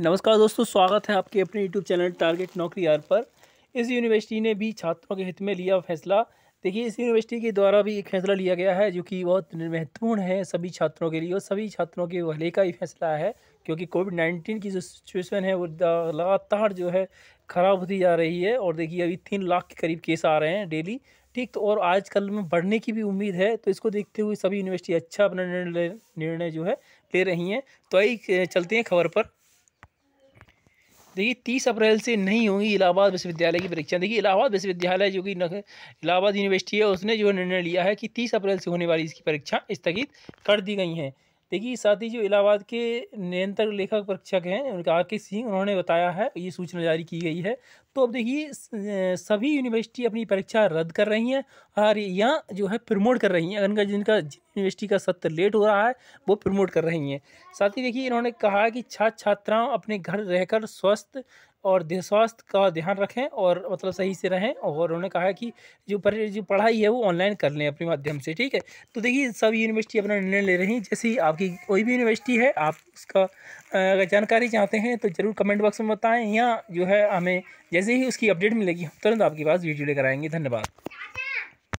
नमस्कार दोस्तों, स्वागत है आपके अपने YouTube चैनल टारगेट नौकरी आर पर। इस यूनिवर्सिटी ने भी छात्रों के हित में लिया फैसला। देखिए, इस यूनिवर्सिटी के द्वारा भी एक फैसला लिया गया है जो कि बहुत महत्वपूर्ण है सभी छात्रों के लिए और सभी छात्रों के भले का ही फैसला है, क्योंकि कोविड-19 की जो सिचुएशन है वो लगातार जो है ख़राब होती जा रही है। और देखिए, अभी 3 लाख के करीब केस आ रहे हैं डेली, ठीक। तो और आजकल में बढ़ने की भी उम्मीद है, तो इसको देखते हुए सभी यूनिवर्सिटी अच्छा अपना निर्णय जो है ले रही हैं। तो आई चलते हैं खबर पर। देखिए, 30 अप्रैल से नहीं होंगी इलाहाबाद विश्वविद्यालय की परीक्षा। देखिए, इलाहाबाद विश्वविद्यालय जो कि इलाहाबाद यूनिवर्सिटी है, उसने जो निर्णय लिया है कि 30 अप्रैल से होने वाली इसकी परीक्षा स्थगित कर दी गई हैं। देखिए, साथ ही जो इलाहाबाद के नियंत्रक लेखक परीक्षक हैं उनका R K Singh, उन्होंने बताया है, ये सूचना जारी की गई है। तो अब देखिए, सभी यूनिवर्सिटी अपनी परीक्षा रद्द कर रही हैं और यहाँ जो है प्रमोट कर रही हैं। अगर जिनका यूनिवर्सिटी का सत्र लेट हो रहा है वो प्रमोट कर रही हैं। साथ ही देखिए, इन्होंने कहा कि छात्र छात्राओं अपने घर रहकर स्वस्थ और स्वास्थ्य का ध्यान रखें और मतलब सही से रहें। और उन्होंने कहा कि जो पढ़ाई है वो ऑनलाइन कर लें अपने माध्यम से, ठीक है। तो देखिए, सभी यूनिवर्सिटी अपना निर्णय ले रही हैं। जैसे ही आपकी कोई भी यूनिवर्सिटी है, आप उसका जानकारी चाहते हैं तो ज़रूर कमेंट बॉक्स में बताएँ। यहाँ जो है हमें जैसे ही उसकी अपडेट मिलेगी हम तुरंत आपके पास वीडियो लेकर आएंगे। धन्यवाद।